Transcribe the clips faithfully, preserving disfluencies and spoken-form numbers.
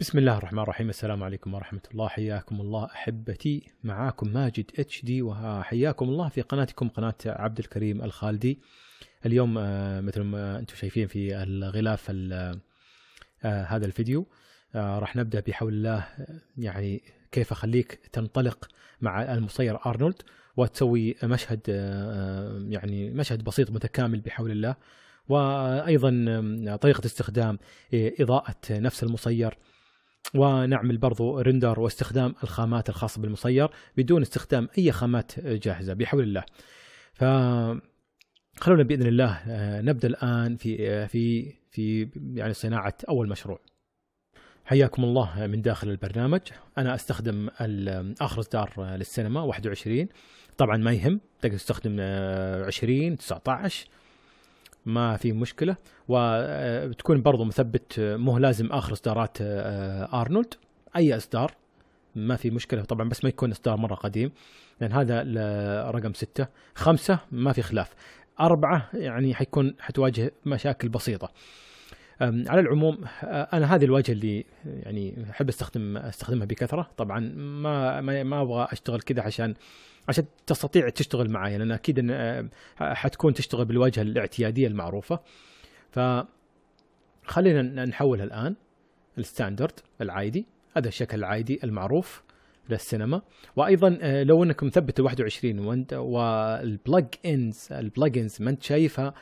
بسم الله الرحمن الرحيم. السلام عليكم ورحمة الله، حياكم الله أحبتي، معاكم ماجد اتش دي، وحياكم الله في قناتكم قناة عبد الكريم الخالدي. اليوم مثل ما أنتم شايفين في الغلاف هذا الفيديو راح نبدأ بحول الله، يعني كيف أخليك تنطلق مع المصير أرنولد وتسوي مشهد، يعني مشهد بسيط متكامل بحول الله، وأيضا طريقة استخدام إضاءة نفس المصير، ونعمل برضو رندر واستخدام الخامات الخاصة بالمصير بدون استخدام أي خامات جاهزة بحول الله. فخلونا بإذن الله نبدأ الآن في في في يعني صناعة أول مشروع. حياكم الله من داخل البرنامج. أنا أستخدم آخر إصدار للسينما واحد وعشرين، طبعا ما يهم، تقدر تستخدم عشرين تسعة عشر ما في مشكلة، وتكون برضو مثبت، مو لازم آخر إصدارات أرنولد، أي إصدار ما في مشكلة طبعا، بس ما يكون إصدار مرة قديم، لأن هذا رقم ستة، خمسة ما في خلاف، أربعة يعني حيكون حتواجه مشاكل بسيطة. على العموم أنا هذه الواجهة اللي يعني أحب استخدم استخدمها بكثرة، طبعا ما ما أبغى أشتغل كذا عشان عشان تستطيع تشتغل معايا، لأن أكيد إن حتكون تشتغل بالواجهة الاعتيادية المعروفة. فخلينا نحولها الآن الستاندرد العادي، هذا الشكل العادي المعروف للسينما. وأيضا لو أنك مثبت واحد وعشرين والبلج إنز البلجنز ما أنت شايفها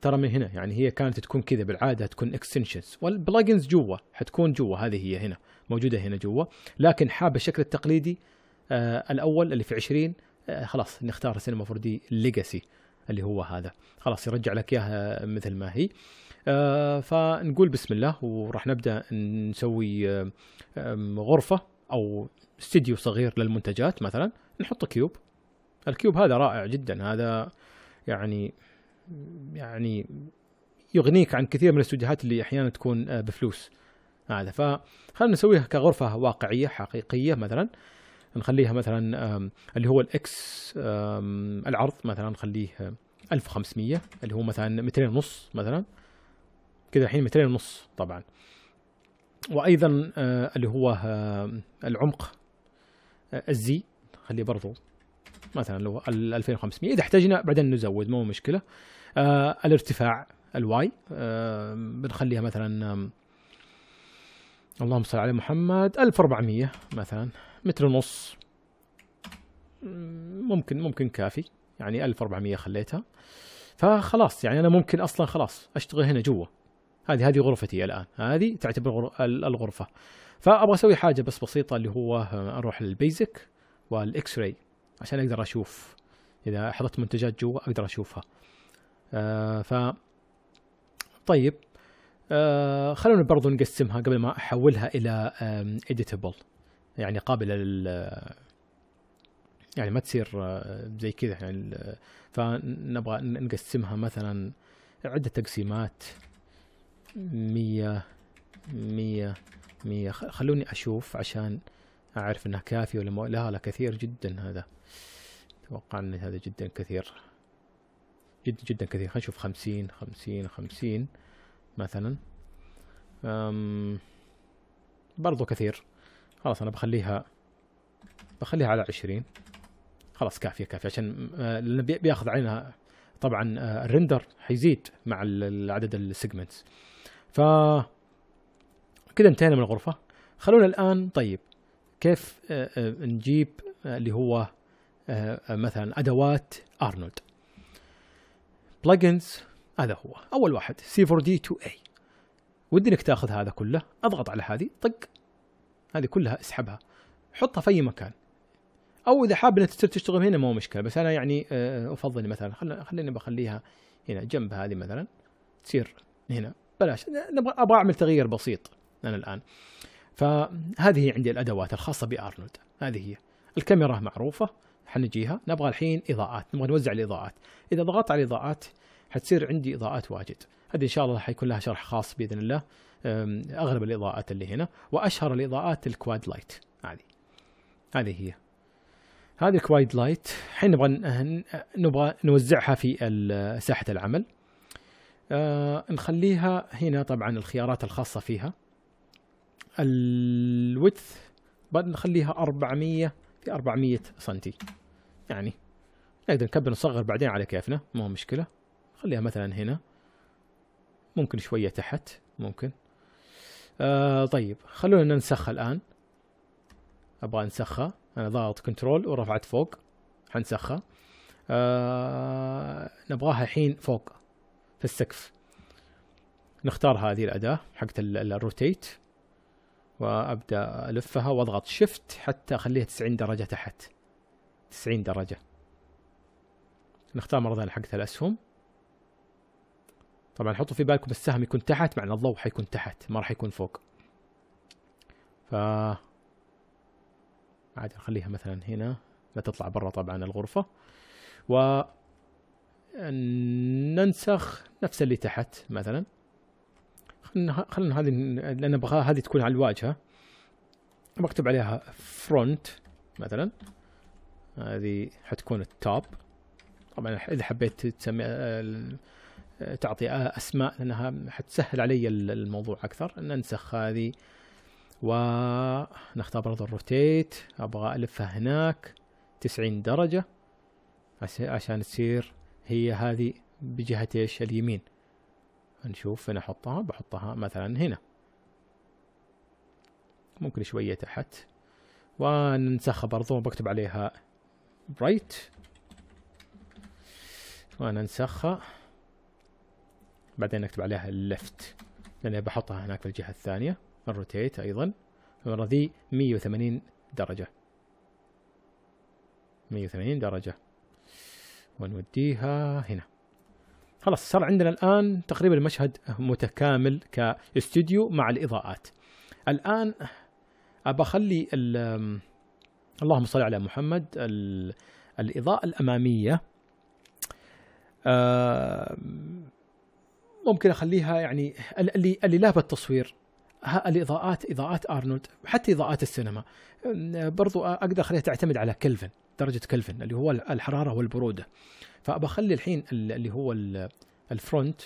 ترى من هنا، يعني هي كانت تكون كذا بالعاده، تكون اكستنشنز والبلجنز جوا، حتكون جوا، هذه هي هنا موجوده هنا جوا، لكن حاب الشكل التقليدي آه الاول اللي في عشرين، آه خلاص نختار سينما فور دي ليجاسي اللي هو هذا، خلاص يرجع لك اياها مثل ما هي. آه فنقول بسم الله، وراح نبدا نسوي آه غرفه او استديو صغير للمنتجات، مثلا نحط كيوب. الكيوب هذا رائع جدا، هذا يعني يعني يغنيك عن كثير من الاستوديوهات اللي احيانا تكون بفلوس هذا. فخلنا نسويها كغرفه واقعيه حقيقيه، مثلا نخليها مثلا اللي هو الاكس العرض، مثلا نخليه ألف وخمسمية اللي هو مثلا مترين ونص مثلا كذا، الحين مترين ونص طبعا. وايضا اللي هو العمق الزي خليه برضو مثلا لو ألفين وخمسمية، اذا احتاجنا بعدين نزود مو مشكله. آه الارتفاع الواي آه بنخليها مثلا آه اللهم صل على محمد ألف وأربعمية مثلا، متر ونص ممكن ممكن كافي، يعني ألف وأربعمية خليتها. فخلاص يعني انا ممكن اصلا خلاص اشتغل هنا جوا، هذه هذه غرفتي الان، هذه تعتبر الغرفه. فابغى اسوي حاجه بس بسيطه، اللي هو اروح للبيزك والاكس راي عشان اقدر اشوف، اذا حطيت منتجات جوا اقدر اشوفها. آه ف طيب آه خلونا برضو نقسمها قبل ما احولها الى اديتبل، يعني قابله لل، يعني ما تصير زي كذا يعني. فنبغى نقسمها مثلا عده تقسيمات، مية مية مية، خلوني اشوف عشان اعرف انها كافيه ولا ما. لا لا كثير جدا هذا، اتوقع ان هذا جدا كثير جدا جدا كثير. خلينا نشوف خمسين خمسين خمسين مثلا، أم برضو كثير. خلاص انا بخليها بخليها على عشرين، خلاص كافيه كافيه، عشان لأن بياخذ عينها طبعا الرندر حيزيد مع عدد السيجمنتس. ف كذا انتهينا من الغرفه. خلونا الان طيب كيف نجيب اللي هو مثلا ادوات ارنولد بلجنز. هذا هو اول واحد سي فور دي تو إيه، ودي انك تاخذ هذا كله، اضغط على هذه طق، هذه كلها اسحبها حطها في اي مكان، او اذا حاب انك تشتغل هنا مو مشكله، بس انا يعني افضل مثلا خليني بخليها هنا جنب هذه مثلا، تصير هنا بلاش، نبغى ابغى اعمل تغيير بسيط انا الان. فهذه عندي الادوات الخاصه بارنولد، هذه هي الكاميرا معروفه حنجيها. نبغى الحين اضاءات، نبغى نوزع الاضاءات، اذا ضغطت على الاضاءات حتصير عندي اضاءات واجد، هذه ان شاء الله حيكون لها شرح خاص باذن الله. اغلب الاضاءات اللي هنا، واشهر الاضاءات الكواد لايت، هذه هذه هي هذه الكواد لايت. الحين نبغى نبغى نوزعها في ساحه العمل، أه نخليها هنا طبعا الخيارات الخاصه فيها، الويدث بعد نخليها أربعمية في أربعمية سنتي، يعني نقدر نكبر نصغر بعدين على كيفنا، مو مشكلة. خليها مثلا هنا، ممكن شوية تحت، ممكن. آه طيب خلونا ننسخها الآن. أبغى أنسخها، أنا ضاغط كنترول ورفعت فوق، حنسخها. آه نبغاها الحين فوق في السقف. نختار هذه الأداة حقت الروتيت وأبدأ ألفها وأضغط شيفت حتى أخليها تسعين درجة تحت، تسعين درجة. نختار مرة ثانية حقت الأسهم. طبعا حطوا في بالكم السهم يكون تحت، معنى الضوء حيكون تحت ما راح يكون فوق. ف عادي نخليها مثلا هنا، لا تطلع برا طبعا الغرفة، وننسخ نفس اللي تحت مثلا. خلنا خلنا هذه، لأن أبغى هذه تكون على الواجهة، بكتب عليها فرونت مثلا. هذه حتكون التوب. طبعا إذا حبيت تسمي تعطي أسماء لأنها حتسهل علي الموضوع أكثر. ننسخ هذه ونختار برضه الروتيت، أبغى ألفها هناك تسعين درجة عشان تصير هي هذه بجهة إيش اليمين. نشوف فين احطها، بحطها مثلا هنا، ممكن شوية تحت. وننسخها برضو، بكتب عليها برايت وننسخها، بعدين نكتب عليها اللفت لاني بحطها هناك في الجهة الثانية. الروتيت ايضا المرة ذي مية وثمانين درجة، مية وثمانين درجة، ونوديها هنا. خلاص صار عندنا الآن تقريبا مشهد متكامل كاستوديو مع الإضاءات. الآن أبى أخلي اللهم صل على محمد الإضاءة الأمامية، ممكن أخليها يعني اللي اللي لا بالتصوير، الإضاءات إضاءات أرنولد، حتى إضاءات السينما برضو أقدر أخليها تعتمد على كلفن، درجة كلفن اللي هو الحرارة والبرودة. فبخلي الحين اللي هو الفرونت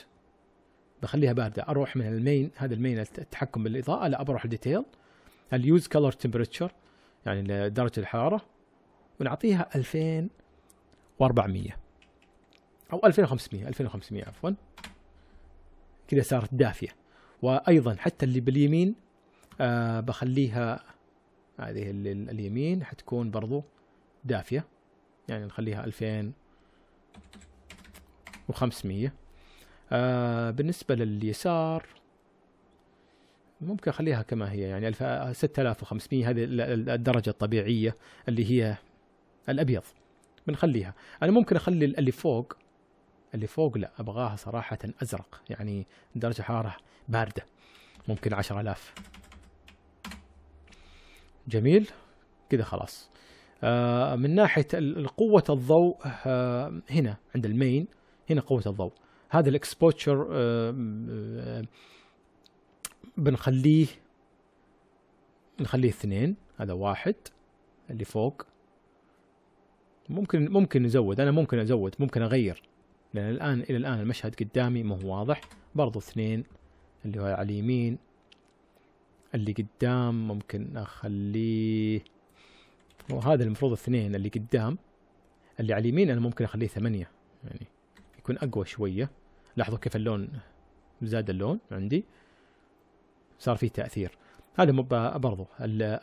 بخليها باردة، أروح من المين، هذا المين التحكم بالإضاءة، لا أروح الديتيل، اليوز كلر تمبريتشر يعني درجة الحرارة، ونعطيها ألفين وأربعمية أو ألفين وخمسمية، ألفين وخمسمية عفوا. كذا صارت دافية. وأيضا حتى اللي باليمين آه بخليها، هذه اللي اليمين حتكون برضو دافية، يعني نخليها ألفين وخمسمية. آه بالنسبة لليسار ممكن أخليها كما هي، يعني ستة آلاف وخمسمية، هذه الدرجة الطبيعية اللي هي الأبيض بنخليها. أنا ممكن أخلي اللي فوق، اللي فوق لا أبغاها صراحة أزرق، يعني درجة حارة باردة، ممكن عشرة آلاف. جميل كذا خلاص. آه من ناحية قوة الضوء آه هنا عند المين، هنا قوة الضوء، هذا الاكسبوتشر آه آه بنخليه نخليه اثنين، هذا واحد اللي فوق. ممكن ممكن نزود، أنا ممكن أزود، ممكن أغير، لأن الآن إلى الآن المشهد قدامي ما هو واضح. برضو اثنين اللي هو على اليمين اللي قدام ممكن أخليه، وهذا المفروض اثنين اللي قدام، اللي على اليمين انا ممكن اخليه ثمانية، يعني يكون اقوى شوية. لاحظوا كيف اللون زاد، اللون عندي صار فيه تأثير. هذا برضو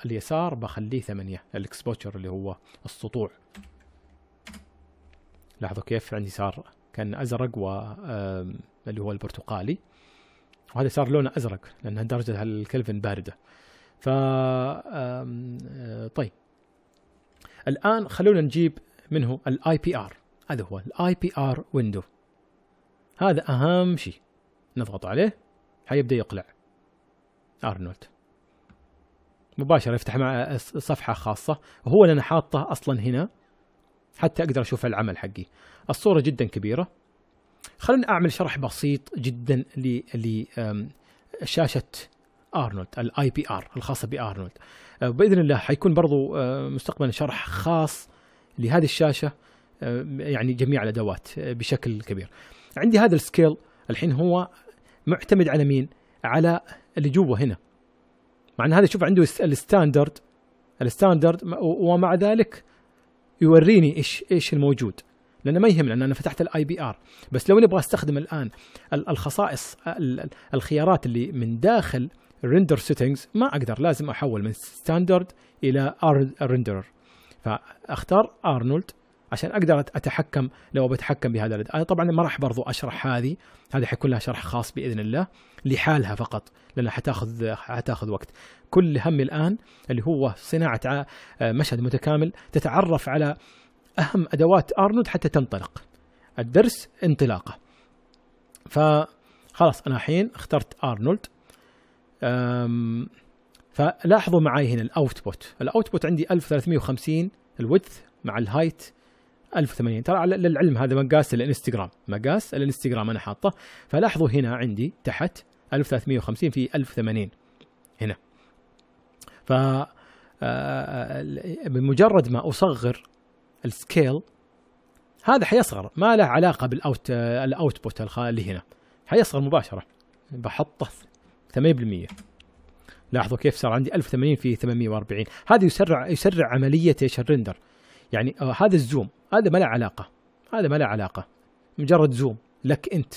اليسار بخليه ثمانية، الاكسبوتشر اللي هو السطوع. لاحظوا كيف عندي صار كان ازرق و اللي هو البرتقالي، وهذا صار لونه ازرق لانها درجة الكلفن باردة. ف طيب الآن خلونا نجيب منه ال آي بي آر. هذا هو ال آي بي آر window، هذا أهم شيء. نضغط عليه حيبدأ يقلع أرنولد مباشرة، يفتح مع صفحة خاصة، وهو اللي أنا حاطه أصلا هنا حتى أقدر أشوف العمل حقي. الصورة جدا كبيرة. خلونا أعمل شرح بسيط جدا لشاشة أرنولد، الاي بي ار الخاصة بأرنولد. بإذن الله حيكون برضو مستقبلا شرح خاص لهذه الشاشة، يعني جميع الأدوات بشكل كبير. عندي هذا السكيل الحين، هو معتمد على مين؟ على اللي جوا هنا، مع ان هذا شوف عنده الستاندرد الستاندرد ومع ذلك يوريني ايش ايش الموجود، لانه ما يهم لان انا فتحت الاي بي ار. بس لو نبغى استخدم الان الخصائص الخيارات اللي من داخل ريندر سيتنجز ما اقدر، لازم احول من ستاندرد الى ريندرر. فاختار ارنولد عشان اقدر اتحكم لو بتحكم بهذا. انا طبعا ما راح برضو اشرح هذه، هذه حيكون لها شرح خاص باذن الله لحالها فقط، لانها حتاخذ حتاخذ وقت. كل همي الان اللي هو صناعه مشهد متكامل، تتعرف على اهم ادوات ارنولد حتى تنطلق الدرس انطلاقه. فخلاص انا الحين اخترت ارنولد. فلاحظوا معي هنا الاوتبوت، الاوتبوت عندي ألف وثلاثمئة وخمسين الويدث مع الهايت ألف وثمانين. ترى للعلم هذا مقاس الانستغرام، مقاس الانستغرام انا حاطه. فلاحظوا هنا عندي تحت ألف وثلاثمئة وخمسين في ألف وثمانين هنا. ف بمجرد ما اصغر السكيل هذا حيصغر، ما له علاقه بالاوت الاوتبوت اللي هنا، حيصغر مباشره. بحطه ثمانية بالمئة. لاحظوا كيف صار عندي ألف وثمانين في ثمانمئة وأربعين. هذا يسرع يسرع عمليه ايش؟ الرندر. يعني آه هذا الزوم هذا ما له علاقه، هذا ما له علاقه، مجرد زوم لك انت،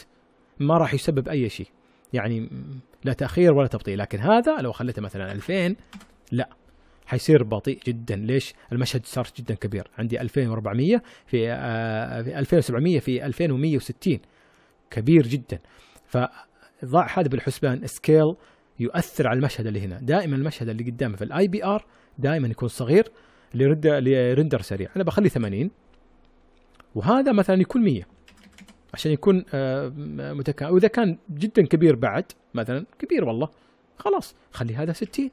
ما راح يسبب اي شيء، يعني لا تاخير ولا تبطيء. لكن هذا لو خليته مثلا ألفين لا، حيصير بطيء جدا. ليش؟ المشهد صار جدا كبير، عندي ألفين وأربعمئة في آه ألفين وسبعمئة في ألفين ومئة وستين، كبير جدا. فضع هذا بالحسبان، سكيل يؤثر على المشهد اللي هنا. دائما المشهد اللي قدامه في الاي بي ار دائما يكون صغير لرندر سريع. انا بخلي ثمانين وهذا مثلا يكون مئة عشان يكون متكامل. واذا كان جدا كبير بعد، مثلا كبير والله، خلاص خلي هذا ستين،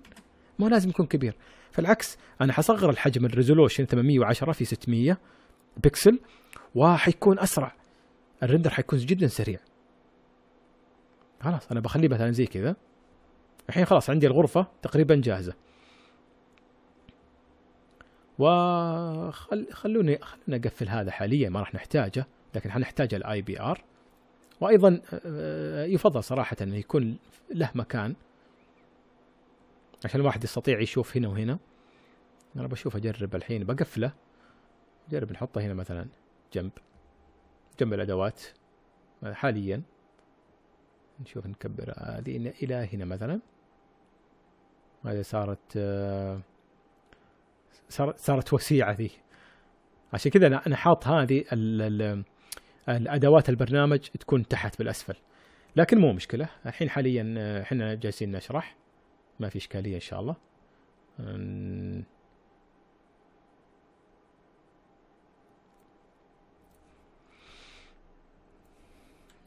مو لازم يكون كبير. فالعكس انا حصغر الحجم، الريزولوشن ثمانمئة وعشرة في ستمئة بكسل، وحيكون اسرع الرندر، حيكون جدا سريع. خلاص انا بخليه مثلا زي كذا. الحين خلاص عندي الغرفه تقريبا جاهزه. وخل خلوني خلونا اقفل هذا حاليا، ما راح نحتاجه، لكن حنحتاج الاي بي ار. وايضا يفضل صراحه انه يكون له مكان عشان الواحد يستطيع يشوف هنا وهنا. انا بشوف اجرب الحين بقفله، اجرب نحطه هنا مثلا جنب جنب الادوات حاليا. نشوف نكبر هذه الى هنا مثلا. هذه صارت صارت وسيعه ذي، عشان كذا انا حاط هذه ال ال الادوات البرنامج تكون تحت بالاسفل. لكن مو مشكله، الحين حاليا احنا جالسين نشرح، ما في اشكاليه ان شاء الله.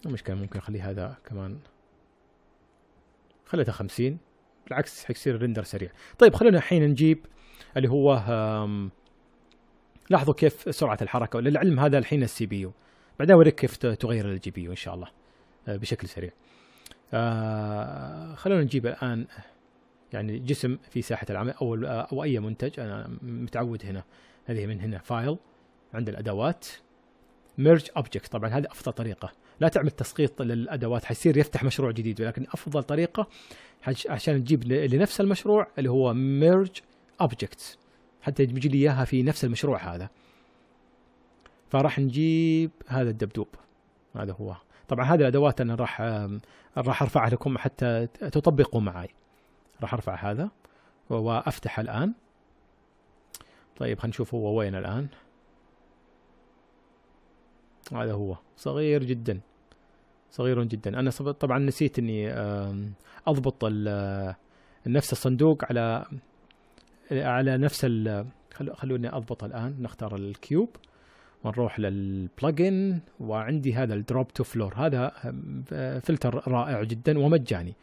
مو مشكله، ممكن اخلي هذا كمان، خليته خمسين، بالعكس حيصير الرندر سريع. طيب خلونا الحين نجيب اللي هو، لاحظوا كيف سرعه الحركه. وللعلم هذا الحين السي بي يو، بعدين اوريك كيف تغير الجي بي يو ان شاء الله بشكل سريع. خلونا نجيب الان يعني جسم في ساحه العمل او او اي منتج. انا متعود هنا، هذه من هنا فايل، عند الادوات ميرج اوبجكت. طبعا هذه افضل طريقه، لا تعمل تسقيط للادوات، حيصير يفتح مشروع جديد. ولكن افضل طريقه عشان تجيب لنفس المشروع اللي هو ميرج اوبجكتس، حتى يجي لي اياها في نفس المشروع هذا. فراح نجيب هذا الدبدوب، هذا هو. طبعا هذه الادوات انا راح راح ارفعها لكم حتى تطبقوا معي. راح ارفع هذا وافتح الان. طيب خلينا نشوف هو وين الان. هذا هو صغير جدا، صغير جدا. انا طبعا نسيت اني اضبط نفس الصندوق على على نفس ال خلوني اضبطه الان. نختار الكيوب ونروح للبلجن، وعندي هذا الدروب تو فلور، هذا فلتر رائع جدا ومجاني،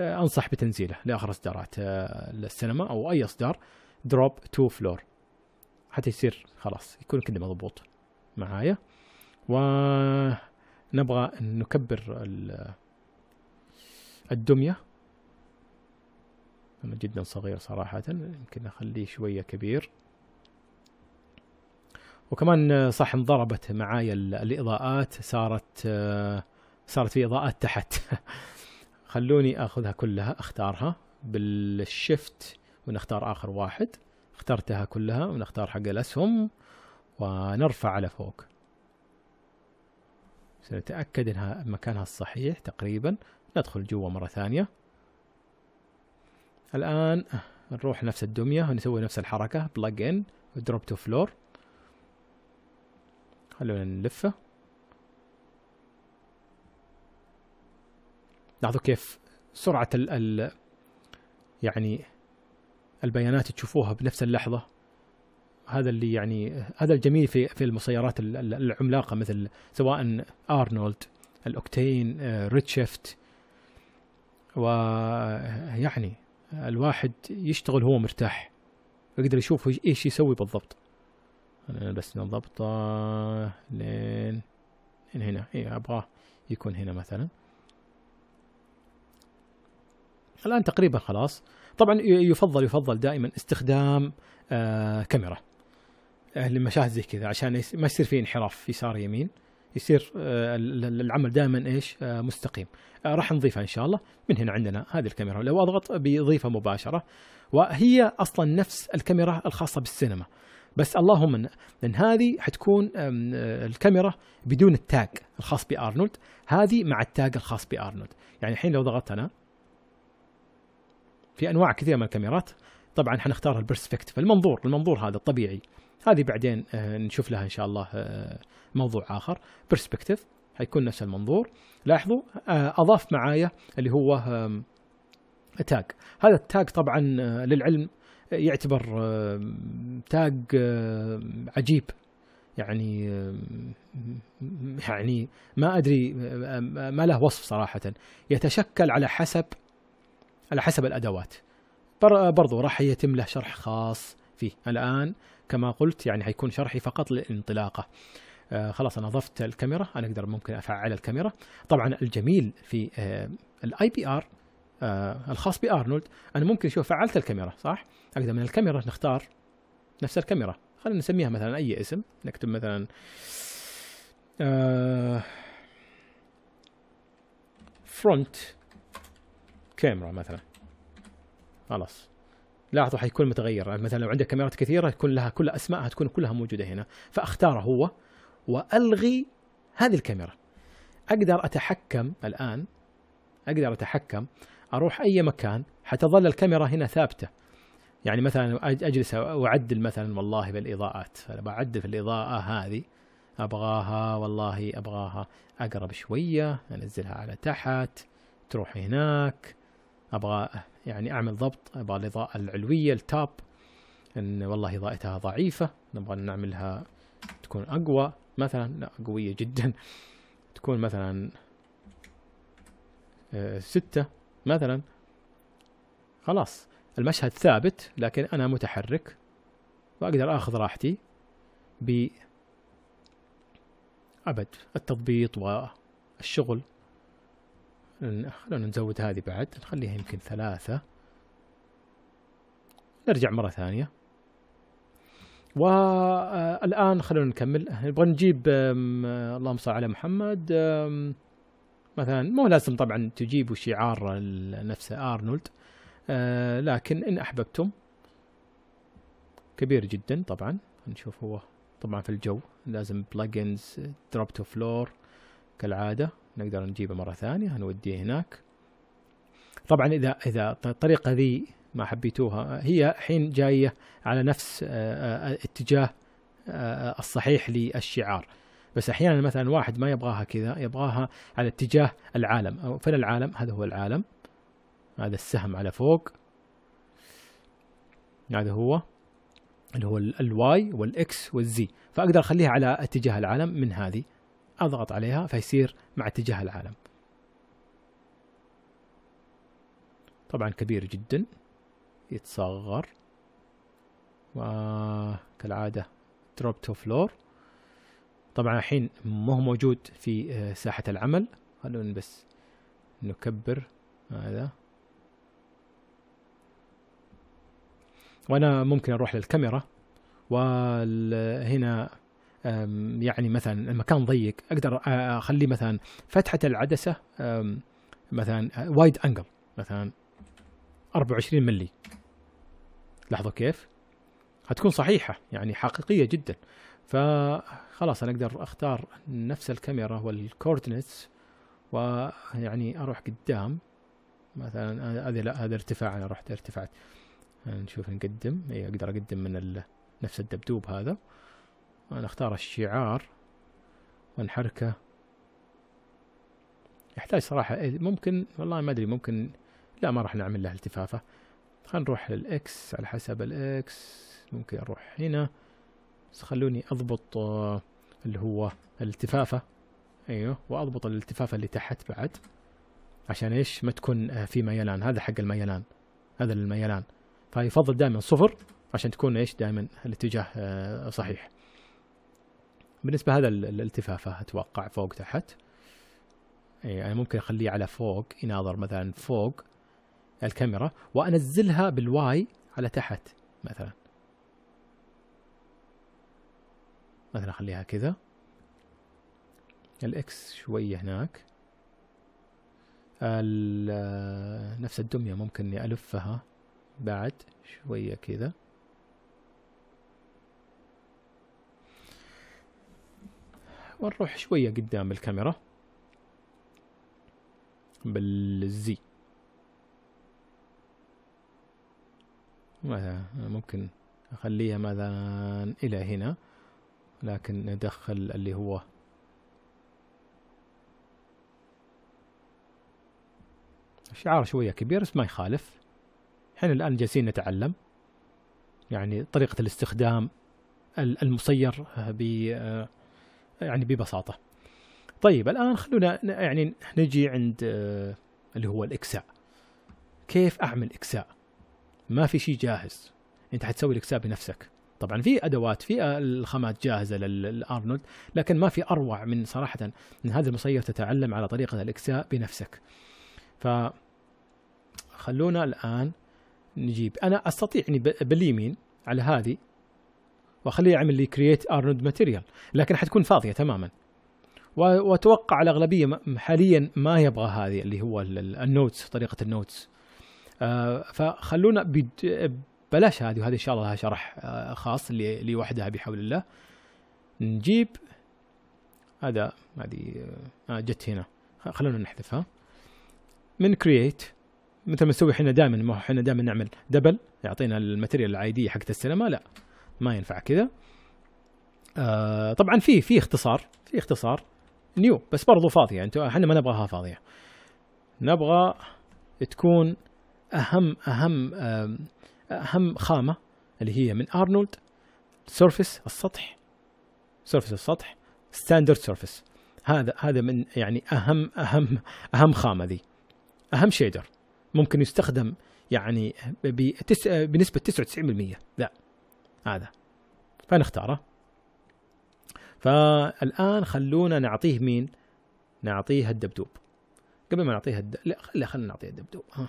انصح بتنزيله لاخر اصدارات السينما او اي اصدار. دروب تو فلور حتى يصير خلاص يكون كده مضبوط معايا. ونبغى نكبر الدميه، جدا صغير صراحة، يمكن أخليه شوية كبير. وكمان صح انضربت معايا الإضاءات، صارت صارت في إضاءات تحت. خلوني أخذها كلها، أختارها بالشيفت ونختار آخر واحد، اخترتها كلها ونختار حق الأسهم ونرفع على فوق. سنتأكد إنها مكانها الصحيح تقريبا. ندخل جوا مرة ثانية. الآن نروح نفس الدمية ونسوي نفس الحركة بلاج إن ودروب تو فلور. خلونا نلفه. لاحظوا كيف سرعة ال ال يعني البيانات تشوفوها بنفس اللحظة. هذا اللي يعني هذا الجميل في في المسيرات العملاقة، مثل سواء أرنولد، الأوكتين، ريدشيفت، ويعني الواحد يشتغل هو مرتاح، يقدر يشوف ايش يسوي بالضبط. أنا بس نضبطه لين هنا، إيه أبغاه يكون هنا مثلا. الآن تقريبا خلاص. طبعا يفضل يفضل دائما استخدام آه كاميرا آه لمشاهد زي كذا، عشان ما يصير في انحراف يسار يمين، يصير آه العمل دائما ايش آه مستقيم. آه راح نضيفها ان شاء الله. من هنا عندنا هذه الكاميرا، لو اضغط بيضيفها مباشره، وهي اصلا نفس الكاميرا الخاصه بالسينما، بس اللهم ان هذه حتكون الكاميرا بدون التاج الخاص بأرنولد، هذه مع التاج الخاص بأرنولد. يعني الحين لو ضغطت انا في انواع كثيره من الكاميرات، طبعا حنختار البرسبكتيف، المنظور المنظور هذا الطبيعي. هذه بعدين نشوف لها ان شاء الله موضوع اخر. برسبكتيف حيكون نفس المنظور. لاحظوا اضاف معايا اللي هو تاج. هذا التاج طبعا للعلم يعتبر تاج عجيب، يعني يعني ما ادري، ما له وصف صراحه. يتشكل على حسب على حسب الادوات، برضو راح يتم له شرح خاص فيه. الان كما قلت يعني حيكون شرحي فقط للانطلاقه. آه خلاص انا اضفت الكاميرا، انا اقدر ممكن افعل الكاميرا. طبعا الجميل في آه الاي بي ار آه الخاص بأرنولد، انا ممكن اشوف فعلت الكاميرا صح، اقدر من الكاميرا نختار نفس الكاميرا. خلينا نسميها مثلا اي اسم، نكتب مثلا آه فرونت كاميرا مثلا. خلاص لاحظوا حيكون متغير، مثلا لو عندك كاميرات كثيره يكون لها كل اسمائها تكون كلها موجوده هنا. فاختاره هو والغي هذه الكاميرا. اقدر اتحكم الان، اقدر اتحكم اروح اي مكان، حتظل الكاميرا هنا ثابته. يعني مثلا اجلس واعدل مثلا والله بالاضاءات، انا بعدل في الاضاءه هذه، ابغاها والله ابغاها اقرب شويه، انزلها على تحت، تروح هناك. ابغى يعني اعمل ضبط، ابغى الاضاءه العلويه التاب ان والله اضاءتها ضعيفه، نبغى نعملها تكون اقوى مثلا، لا قويه جدا، تكون مثلا آه ستة مثلا. خلاص المشهد ثابت لكن انا متحرك، واقدر اخذ راحتي ب ابد التضبيط والشغل. خلونا نزود هذه بعد، نخليها يمكن ثلاثة. نرجع مرة ثانية. والآن خلونا نكمل. نبغى نجيب اللهم صل على محمد مثلا. مو لازم طبعا تجيبوا شعار نفسه أرنولد، لكن إن أحببتم كبير جدا. طبعا نشوف هو طبعا في الجو لازم بلجنز دروب تو فلور كالعادة. نقدر نجيبه مرة ثانية، هنوديه هناك. طبعا إذا إذا الطريقة ذي ما حبيتوها، هي حين جاية على نفس اتجاه الصحيح للشعار، بس أحيانا مثلا واحد ما يبغاها كذا، يبغاها على اتجاه العالم. أو فين العالم؟ هذا هو العالم، هذا السهم على فوق، هذا هو اللي هو الواي والإكس والزي. فأقدر أخليها على اتجاه العالم من هذه، اضغط عليها فيصير مع اتجاه العالم. طبعا كبير جدا، يتصغر، وكالعاده دروب تو فلور. طبعا الحين ما هو موجود في ساحة العمل، خلونا بس نكبر هذا. وانا ممكن اروح للكاميرا، وهنا يعني مثلا المكان ضيق، اقدر اخليه مثلا فتحه العدسه مثلا وايد انجل مثلا أربعة وعشرين ملي. لاحظوا كيف هتكون صحيحة يعني حقيقية جدا. فخلاص انا اقدر اختار نفس الكاميرا والكوردينيتس ويعني اروح قدام مثلا. هذا لا هذا ارتفاع، انا رحت ارتفعت. نشوف نقدم، اي اقدر اقدم من نفس الدبدوب هذا. انا اختار الشعار ونحركه. يحتاج صراحة ممكن والله ما ادري، ممكن لا ما راح نعمل له التفافة. خلينا نروح للاكس على حسب الاكس. ممكن اروح هنا بس خلوني اضبط اللي هو الالتفافة. ايوه واضبط الالتفافة اللي تحت بعد عشان ايش ما تكون في ميلان. هذا حق الميلان، هذا للميلان. فيفضل دائما صفر عشان تكون ايش دائما الاتجاه صحيح. بالنسبة هذا الالتفافة اتوقع فوق تحت. اي انا ممكن اخليه على فوق يناظر مثلا فوق الكاميرا وانزلها بالواي على تحت مثلا. مثلا اخليها كذا. الاكس شوية هناك. نفس الدمية ممكن اني الفها بعد شوية كذا. ونروح شوية قدام الكاميرا بالزي مثلا. ممكن اخليها مثلا الى هنا، لكن ندخل اللي هو الشعار شوية كبير بس ما يخالف. احنا الآن جالسين نتعلم يعني طريقة الاستخدام المصير ب يعني ببساطة. طيب الآن خلونا يعني نجي عند اللي هو الإكساء. كيف أعمل إكساء؟ ما في شيء جاهز، أنت حتسوي الإكساء بنفسك. طبعا في ادوات، في الخامات جاهزه للارنولد، لكن ما في اروع من صراحه من هذا المصير تتعلم على طريقه الاكساء بنفسك. فخلونا الان نجيب، انا استطيع اني باليمين على هذه واخليه يعمل لي كرييت ارنولد ماتيريال، لكن حتكون فاضيه تماما. واتوقع الاغلبيه حاليا ما يبغى هذه اللي هو النوتس، طريقه النوتس. فخلونا بلاش هذه، وهذه ان شاء الله لها شرح خاص لوحدها بحول الله. نجيب هذا، هذه جت هنا، خلونا نحذفها من كرييت مثل ما نسوي احنا دائما. ما احنا دائما نعمل دبل يعطينا الماتيريال العاديه حقت السينما، لا ما ينفع كذا. آه طبعا في في اختصار، في اختصار نيو بس برضو فاضيه. انتوا احنا ما نبغاها فاضيه، نبغى تكون اهم اهم آه أهم خامة اللي هي من أرنولد سيرفيس السطح. سيرفيس السطح ستاندرد سيرفيس، هذا هذا من يعني أهم أهم أهم خامة ذي، أهم شيدر ممكن يستخدم يعني بتس... بنسبة تسعة وتسعين بالمئة. لا هذا فنختاره. فالآن خلونا نعطيه مين؟ نعطيه الدبدوب قبل ما نعطيه الد... لا لا خلينا نعطيه الدبدوب. ها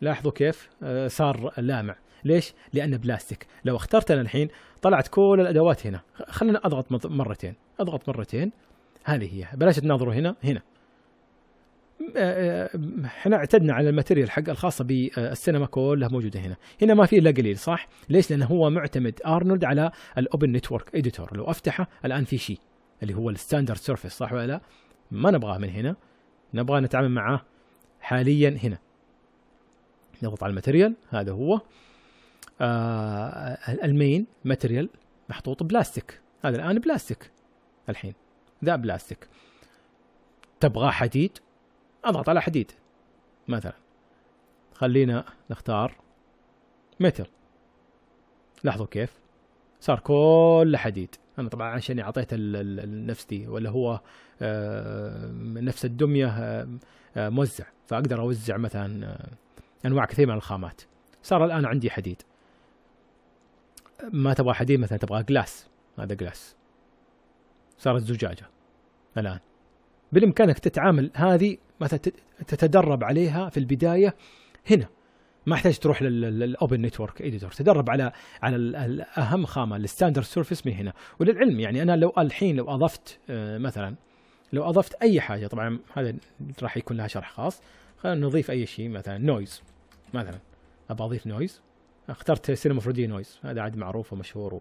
لاحظوا كيف صار لامع. ليش؟ لأنه بلاستيك. لو اخترت أنا الحين طلعت كل الأدوات هنا. خلينا أضغط مرتين، أضغط مرتين. هذه هي، بلاش تناظروا هنا هنا. احنا اعتدنا على الماتيريال حق الخاصة بالسينما كلها موجودة هنا. هنا ما في إلا قليل صح؟ ليش؟ لأنه هو معتمد أرنولد على الأوبن نتورك إديتور. لو أفتحه الآن في شيء اللي هو الستاندرد سيرفيس صح ولا لا؟ ما نبغاه من هنا، نبغى نتعامل معاه حاليا هنا. نضغط على الماتيريال، هذا هو آه المين ماتيريال محطوط بلاستيك. هذا الآن بلاستيك، الحين ذا بلاستيك. تبغى حديد؟ أضغط على حديد مثلا. خلينا نختار ميتال. لاحظوا كيف صار كل حديد. أنا طبعا عشان أعطيت النفس دي ولا هو آه نفس الدمية آه آه موزع، فأقدر أوزع مثلا آه انواع كثير من الخامات. صار الان عندي حديد. ما تبغى حديد مثلا، تبغى جلاس، هذا جلاس صارت زجاجه الان. بامكانك تتعامل هذه مثلا تتدرب عليها في البدايه هنا، ما احتاج تروح للاوبن نتورك اديتور، تدرب على على اهم خامه الستاندرد سيرفيس من هنا. وللعلم يعني انا لو الحين لو اضفت مثلا، لو اضفت اي حاجه، طبعا هذا راح يكون لها شرح خاص. خلينا نضيف اي شيء مثلا نويز مثلا ابغى اضيف نويز، اخترت سينما فور دي نويز، هذا عاد معروف ومشهور و...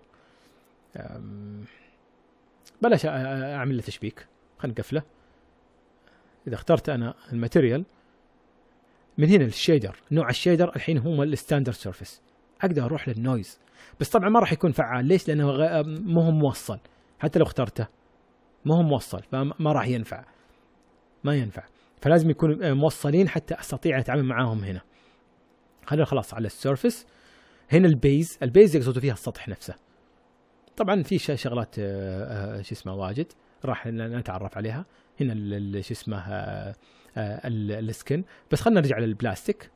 بلاش اعمل له تشبيك، خلينا نقفله. اذا اخترت انا الماتيريال من هنا الشيدر، نوع الشيدر الحين هو الستاندرد سيرفيس، اقدر اروح للنويز بس طبعا ما راح يكون فعال. ليش؟ لانه غ... مو هو موصل، حتى لو اخترته مو هو موصل فما راح ينفع، ما ينفع، فلازم يكون موصلين حتى استطيع اتعامل معاهم. هنا خلينا خلاص على السيرفيس، هنا البيز، البيز يقصدوا فيها السطح نفسه. طبعا في شغلات شو اسمه واجد راح نتعرف عليها. هنا شو اسمه السكن، بس خلينا نرجع للبلاستيك.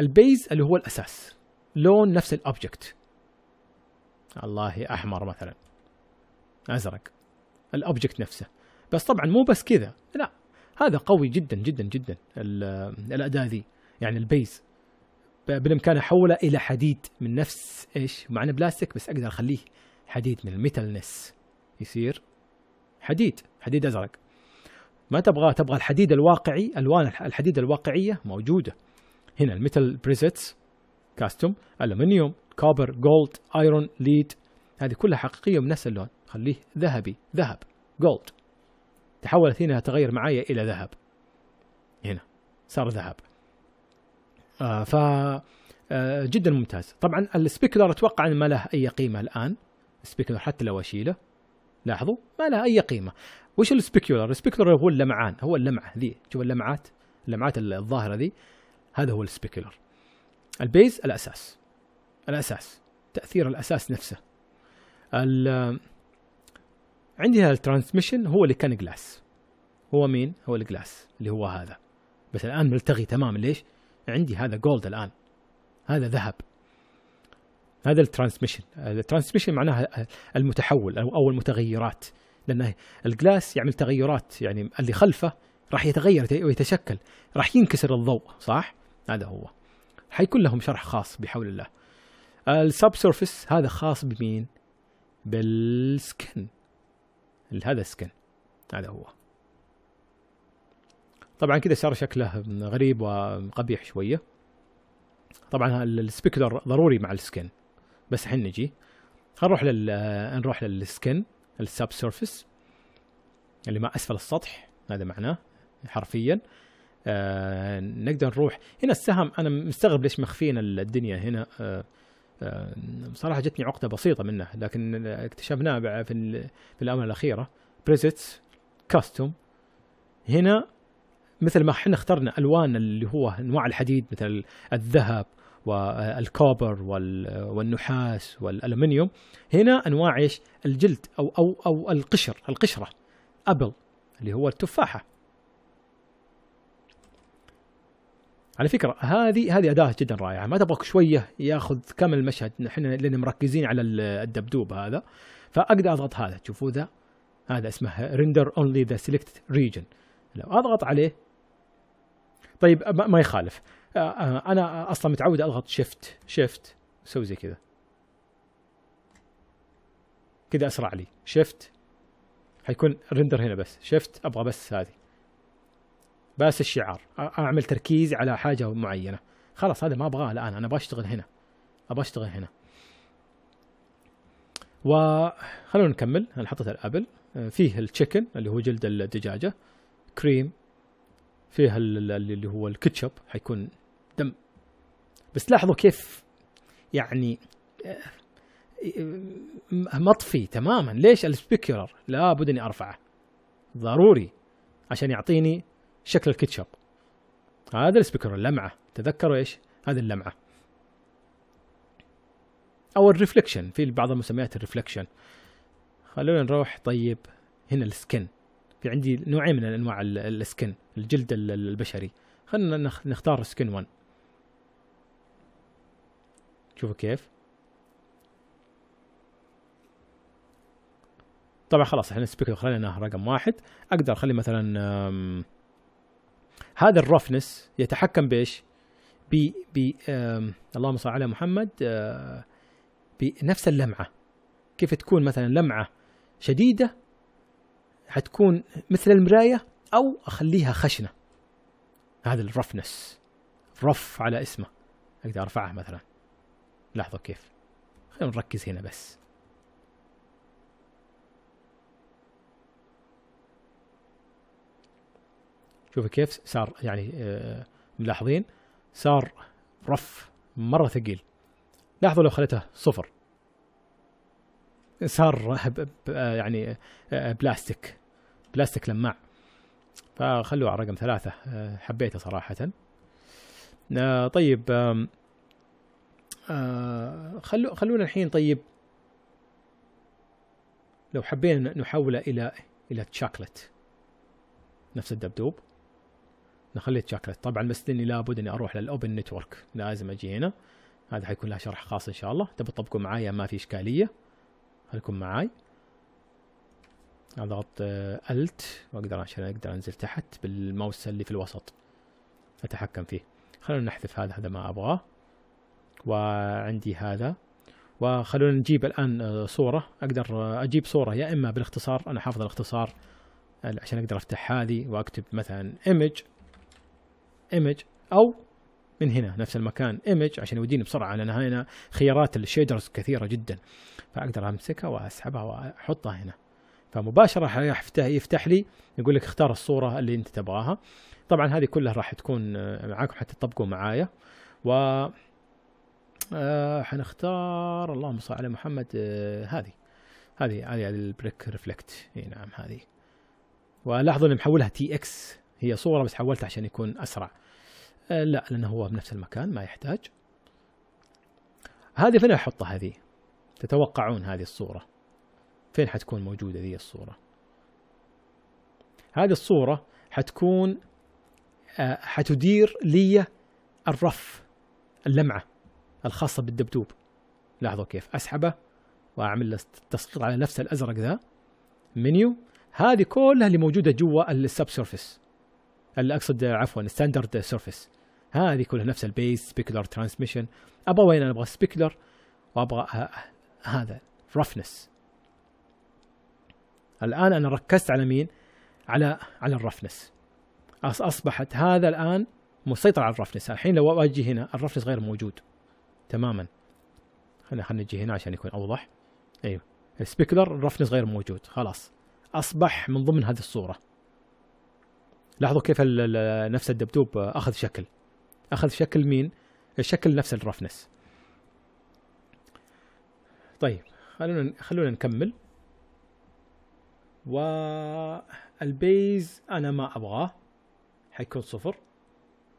البيز اللي هو الاساس، لون نفس الاوبجكت، الله احمر مثلا ازرق، الاوبجكت نفسه. بس طبعا مو بس كذا، لا هذا قوي جدا جدا جدا الاداه ذي، يعني البيز بالامكان احوله الى حديد من نفس ايش معنى بلاستيك، بس اقدر اخليه حديد من الميتالنس، يصير حديد، حديد ازرق. ما تبغاه، تبغى الحديد الواقعي، الوان الحديد الواقعيه موجوده هنا. الميتال بريسيتس كاستوم، الومنيوم، كوبر، جولد، ايرون، ليد، هذه كلها حقيقيه من نفس اللون، خليه ذهبي، ذهب جولد. تحولت هنا، تغير معايا الى ذهب، هنا صار ذهب. آه ف آه جدا ممتاز. طبعا السبيكولر اتوقع ان ما له اي قيمه الان، السبيكولر حتى لو اشيله لاحظوا ما له اي قيمه. وش السبيكولر؟ السبيكولر هو اللمعان، هو اللمعه ذي، شوف اللمعات، اللمعات الظاهره ذي، هذا هو السبيكولر. البيز الاساس، الاساس تاثير الاساس نفسه. عندي هذا الترانسميشن هو اللي كان جلاس، هو مين؟ هو الجلاس اللي هو هذا، بس الان ملتغي تماما. ليش؟ عندي هذا جولد الان، هذا ذهب، هذا الترانسميشن. الترانسميشن معناها المتحول او المتغيرات، لان الجلاس يعمل تغيرات، يعني اللي خلفه راح يتغير ويتشكل، راح ينكسر الضوء، صح؟ هذا هو، حيكون لهم شرح خاص بحول الله. السب سيرفيس هذا خاص بمين؟ بالسكن، هذا السكن، هذا هو. طبعا كذا صار شكله غريب وقبيح شويه. طبعا السبيكولر ضروري مع السكن، بس الحين نجي خلينا نروح لل نروح للسكن السب سيرفيس اللي ما اسفل السطح، هذا معناه حرفيا. آه نقدر نروح هنا السهم، انا مستغرب ليش مخفين الدنيا هنا. آه آه صراحه جتني عقده بسيطه منه، لكن اكتشفناها في في الامر الاخيره. بريسيتس كاستوم، هنا مثل ما احنا اخترنا الوان اللي هو انواع الحديد مثل الذهب والكوبر والنحاس والالومنيوم، هنا انواع ايش؟ الجلد او او او القشر، القشره، ابل اللي هو التفاحه. على فكره هذه هذه اداه جدا رائعه، ما تبغى شويه ياخذ كم المشهد، احنا لان مركزين على الدبدوب هذا، فاقدر اضغط هذا، تشوفوا ذا، هذا اسمه ريندر اونلي ذا سيلكت ريجن، لو اضغط عليه طيب ما يخالف، انا اصلا متعود اضغط شيفت، شيفت اسوي زي كذا، كذا اسرع لي، شيفت حيكون رندر هنا، بس شيفت ابغى بس هذه، بس الشعار، اعمل تركيز على حاجه معينه، خلاص هذا ما ابغاه الان، انا ابغى اشتغل هنا، ابغى اشتغل هنا. وخلونا نكمل، انا حطيت الابل، فيه التشيكن اللي هو جلد الدجاجه، كريم فيها اللي هو الكاتشب حيكون دم. بس لاحظوا كيف يعني مطفي تماما. ليش؟ السبيكولر لابد اني ارفعه ضروري عشان يعطيني شكل الكاتشب، هذا السبيكولر اللمعه، تذكروا ايش؟ هذه اللمعه او الريفلكشن، في بعض المسميات الريفلكشن. خلونا نروح طيب هنا السكن، في عندي نوعين من انواع السكن، الجلد البشري، خلينا نختار سكن واحد. شوفوا كيف. طبعا خلاص احنا السبيكولر خليناه رقم واحد، اقدر اخلي مثلا هذا الرفنس يتحكم بايش؟ ب ب اللهم صل على محمد، بنفس اللمعه، كيف تكون مثلا لمعه شديده حتكون مثل المرايه، او اخليها خشنه، هذا الرفنس رف على اسمه، اقدر ارفعه مثلا. لاحظوا كيف، خلينا نركز هنا بس. شوفوا كيف صار، يعني آه ملاحظين صار رف مره ثقيل. لاحظوا لو خليته صفر صار يعني بلاستيك بلاستيك لماع. فخلوه على رقم ثلاثة، حبيته صراحة. طيب خلو خلونا الحين. طيب لو حبينا نحوله إلى إلى تشاكلت، نفس الدبدوب نخليه تشاكلت. طبعا بس لأني لابد إني أروح للأوبن نتورك، لازم أجي هنا. هذا حيكون له شرح خاص إن شاء الله، تبي تطبقوا معايا ما في إشكالية، خليكم معاي. اضغط الت واقدر عشان اقدر انزل تحت بالماوس اللي في الوسط اتحكم فيه. خلونا نحذف هذا، هذا ما ابغاه، وعندي هذا. وخلونا نجيب الان صورة، اقدر اجيب صورة يا اما بالاختصار، انا حافظ الاختصار عشان اقدر افتح هذه واكتب مثلا ايمج ايمج، او من هنا نفس المكان ايمج عشان يوديني بسرعة، لان هنا خيارات الشيدرز كثيرة جدا. فاقدر امسكها واسحبها واحطها هنا، فمباشرة حيفتح لي يقول لك اختار الصورة اللي انت تبغاها. طبعا هذه كلها راح تكون معاكم حتى تطبقوا معايا. و حنختار اللهم صل على محمد، هذه هذه هذه البريك ريفلكت، اي نعم هذه. ولاحظوا اني محولها تي اكس، هي صورة بس حولتها عشان يكون اسرع. لا لانه هو بنفس المكان ما يحتاج. هذه فين احطها؟ هذه تتوقعون هذه الصورة فين حتكون موجودة؟ ذي الصورة، هذه الصورة حتكون آه حتدير لي الرف اللمعة الخاصة بالدبدوب. لاحظوا كيف اسحبه واعمل تسقيط على نفس الازرق ذا، منيو. هذه كلها اللي موجودة جوا السب سيرفيس، اللي اقصد عفوا ستاندرد سيرفيس. هذه كلها نفس البيس، سبيكلر، ترانسميشن. ابغى وين؟ انا ابغى سبيكلر وابغى آه هذا رفنس. الآن أنا ركزت على مين؟ على على الرفنس. أصبحت هذا الآن مسيطر على الرفنس. الحين لو أجي هنا الرفنس غير موجود تماما. خلينا خلينا نجي هنا عشان يكون أوضح. أيوه السبيكلر الرفنس غير موجود، خلاص أصبح من ضمن هذه الصورة. لاحظوا كيف نفس الدبدوب أخذ شكل، أخذ شكل مين؟ شكل نفس الرفنس. طيب خلونا خلونا نكمل. والبيز انا ما ابغاه، حيكون صفر،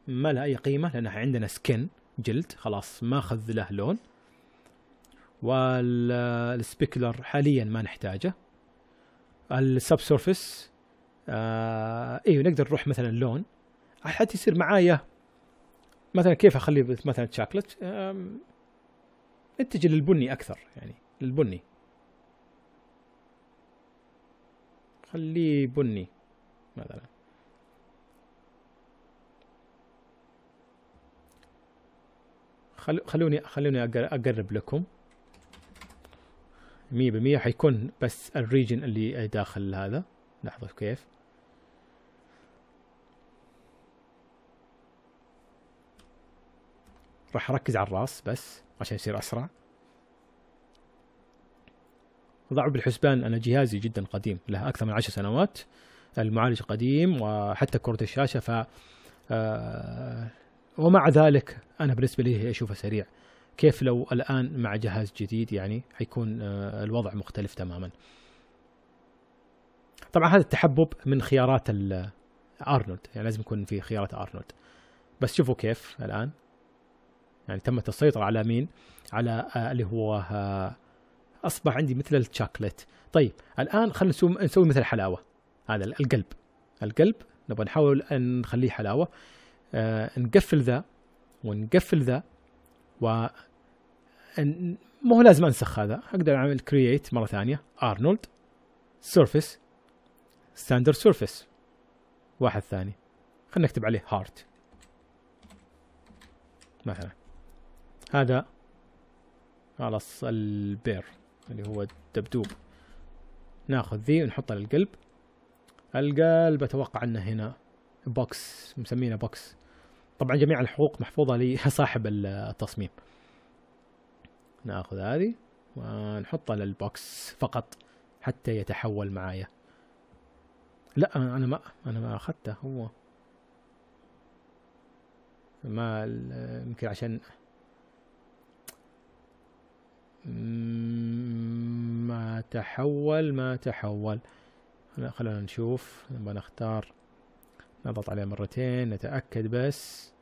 ما له اي قيمه لان عندنا سكن جلد، خلاص ما اخذ له لون. والسبيكلر حاليا ما نحتاجه. السب سيرفيس آه ايوه نقدر نروح مثلا لون حتى يصير معايا. مثلا كيف اخلي مثلا شوكلت؟ اتجه للبني اكثر، يعني للبني، خليه بني مثلا. خل... خلوني خلوني اقرب لكم مية بالمية. حيكون بس الريجن اللي داخل هذا. لاحظوا كيف راح اركز على الراس بس عشان يصير اسرع. ضعوا بالحسبان أنا جهازي جدا قديم، له أكثر من عشر سنوات، المعالج قديم وحتى كرة الشاشة. ف ومع ذلك أنا بالنسبة لي أشوفه سريع. كيف لو الآن مع جهاز جديد؟ يعني حيكون الوضع مختلف تماما. طبعا هذا التحبب من خيارات أرنولد، يعني لازم يكون في خيارات أرنولد. بس شوفوا كيف الآن يعني تمت السيطرة على مين؟ على اللي هو اصبح عندي مثل الشوكليت. طيب الان خلينا نسوي مثل حلاوه، هذا القلب. القلب نبغى نحاول ان نخليه حلاوه. آه نقفل ذا ونقفل ذا، و مو لازم انسخ هذا، اقدر اعمل كرييت مره ثانيه. ارنولد سيرفيس ستاندرد سيرفيس، واحد ثاني خلينا نكتب عليه هارت مثلا. هذا خلاص البير اللي هو الدبدوب، ناخذ ذي ونحطها للقلب. القلب اتوقع انه هنا بوكس، مسمينه بوكس. طبعا جميع الحقوق محفوظة لصاحب التصميم. ناخذ هذه ونحطها للبوكس فقط حتى يتحول معايا. لا انا ما انا ما اخذته هو، ما يمكن عشان ما تحول ما تحول خلونا نشوف. نبغى نختار، نضغط عليه مرتين نتأكد بس.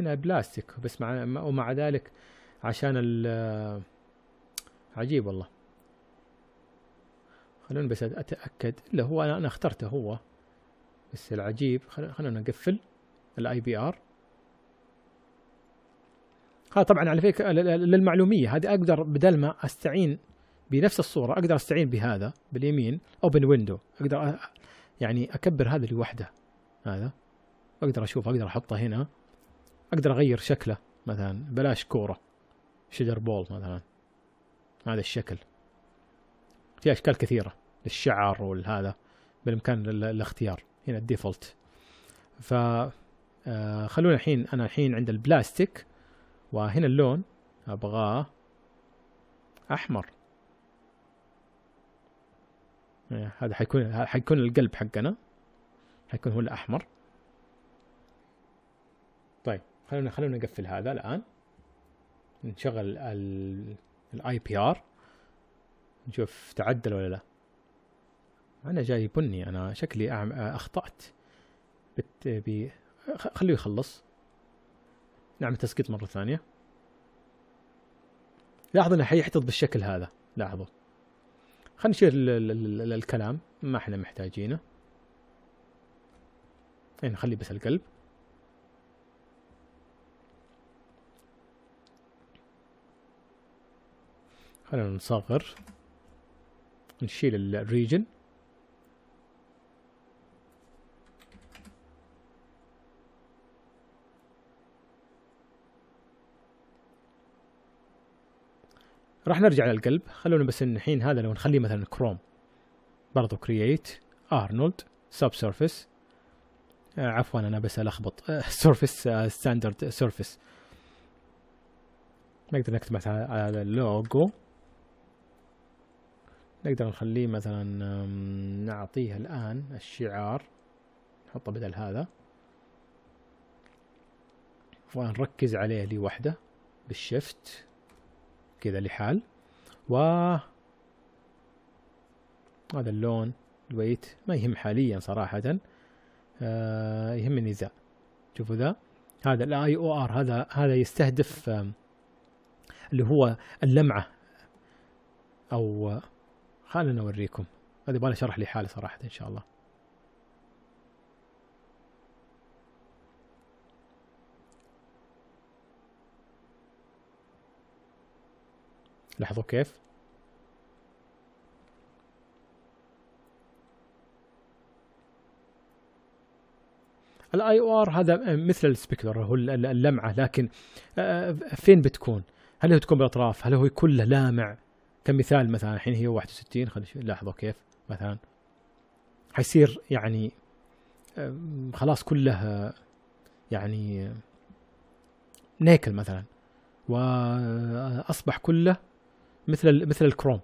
هنا بلاستيك بس مع ومع ذلك عشان ال عجيب والله. خلونا بس أتأكد، لا هو أنا أنا اخترته هو، بس العجيب خلونا نقفل الاي بي ار. ها طبعا على فكرة للمعلومية هذه أقدر بدل ما أستعين بنفس الصورة أقدر أستعين بهذا باليمين أوبن ويندو، أقدر يعني أكبر هذا لوحده، هذا أقدر أشوف، أقدر أحطه هنا، أقدر أغير شكله مثلا. بلاش كورة، شجر بول مثلا، هذا الشكل. في أشكال كثيرة للشعر والهذا، بالإمكان الاختيار هنا الديفولت. ف خلونا الحين، أنا الحين عند البلاستيك وهنا اللون أبغاه أحمر. هذا حيكون حيكون القلب حقنا، حيكون هو الأحمر. طيب خلونا خلونا نقفل هذا الآن، نشغل الاي بي ار نشوف تعدل ولا لا. انا جاي بني، انا شكلي اخطأت. بت... خليه يخلص، نعمل تسقيط مرة ثانية. لاحظوا انه حيحتفظ بالشكل هذا، لاحظوا. خلينا نشيل ال... ال... الكلام ما احنا محتاجينه. يعني نخلي بس القلب. خلينا نصغر، نشيل الريجن. راح نرجع للقلب. خلونا بس الحين هذا لو نخليه مثلا كروم، برضو كرييت ارنولد سب سيرفيس، عفوا انا بس الخبط، سيرفيس ستاندرد سيرفيس. نقدر نكتب مثلا على اللوجو، نقدر نخليه مثلا، نعطيه الآن الشعار، نحطه بدل هذا ونركز عليه لوحده بالشفت كذا لحال. و هذا اللون الويت ما يهم حاليا صراحة، آه يهمني ذا. شوفوا ذا، هذا الاي او ار، هذا هذا يستهدف آه اللي هو اللمعة. او خلنا اوريكم هذا، يبغى لي شرح لي حاله صراحه ان شاء الله. لاحظوا كيف الاي او ار هذا مثل السبيكلر، هو اللمعه، لكن فين بتكون؟ هل هو تكون بالاطراف؟ هل هو كله لامع؟ كمثال مثلا الحين هي واحد وستين، خلينا نشوف لاحظوا كيف مثلا حيصير يعني خلاص كله يعني نيكل مثلا، واصبح كله مثل مثل الكروم.